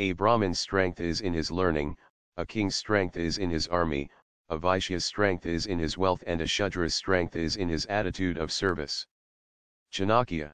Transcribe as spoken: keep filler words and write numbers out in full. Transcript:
A Brahmin's strength is in his learning, a king's strength is in his army, a Vaishya's strength is in his wealth, and a Shudra's strength is in his attitude of service. Chanakya.